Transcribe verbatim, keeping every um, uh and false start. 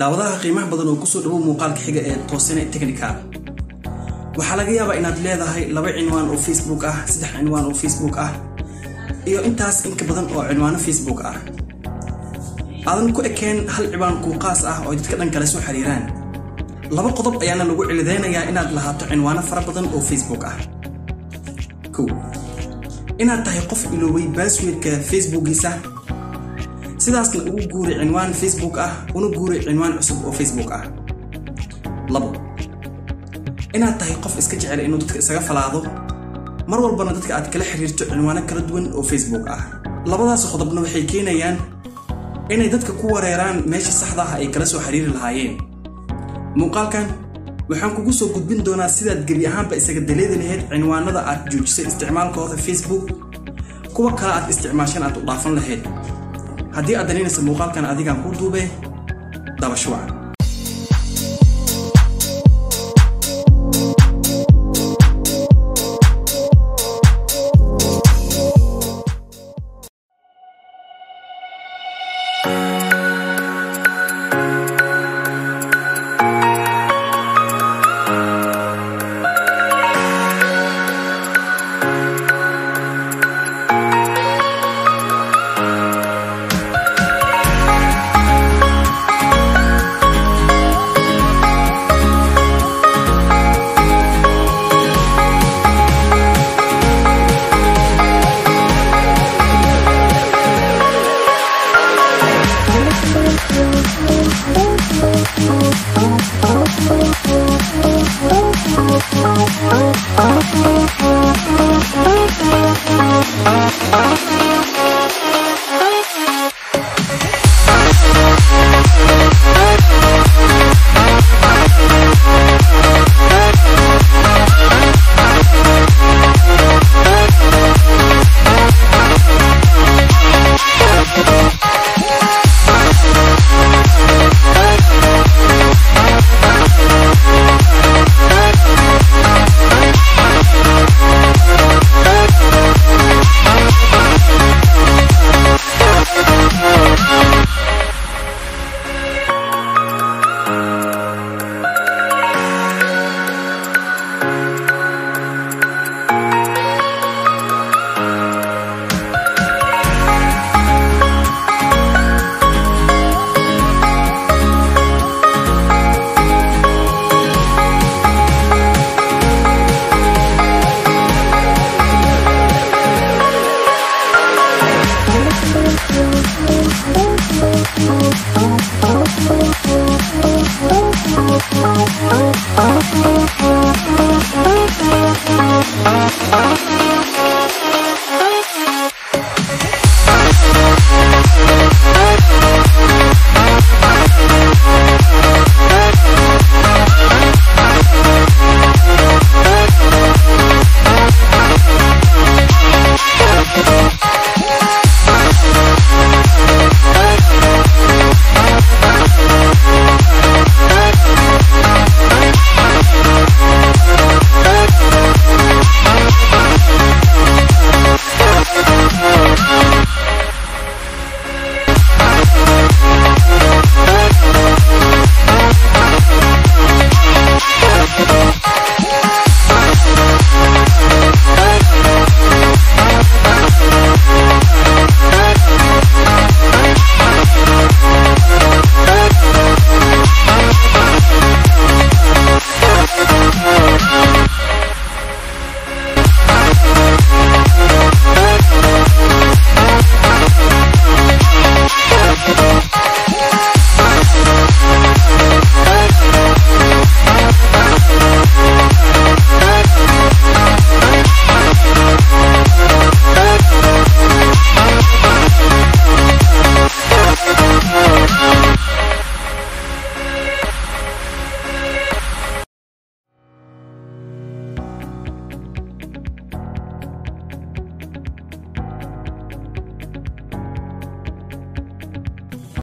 daawadaha qiimaha badan oo ku soo dhaw muuqaalka xiga ee toosane technical waxa laga yaabaa inaad leedahay laba cinwaan oo Facebook ah saddex cinwaan oo Facebook ah iyo intaas in ka badan oo cinwaano Facebook ah aadan ku ekeen hal ciwaan ku qaas ah oo dadka dhan kala soo xiriiraan laba qodob ayaana lagu cilideynayaa inaad lahaato cinwaano fara badan oo Facebook ah cool inaad tahay qof iloobay password-ka Facebook-giisa sidaas la ugu guuri cinwaan Facebook ah una guuri cinwaan cusub oo Facebook ah labo inaad tahay qof iska jecel inuu dadka isaga falaado mar walba dadka aad kala xiriirto cinwaano kala duwan oo Facebook ah labadaas qodobna waxay keenayaan inay dadka ku wareeraan meesha saxda ah ay kala soo xiriiri lahaayeen muuqaalkan waxaan kugu soo gudbin doonaa sidaad gebi ahaanba isaga daleed lahayd cinwaanada aad joojisay isticmaalkooda Facebook kuwa kale aad isticmaashaan aad u dhaafan lahayd haddii aad daneynayso muuqaalkan adigaan ku duubay daba shuwac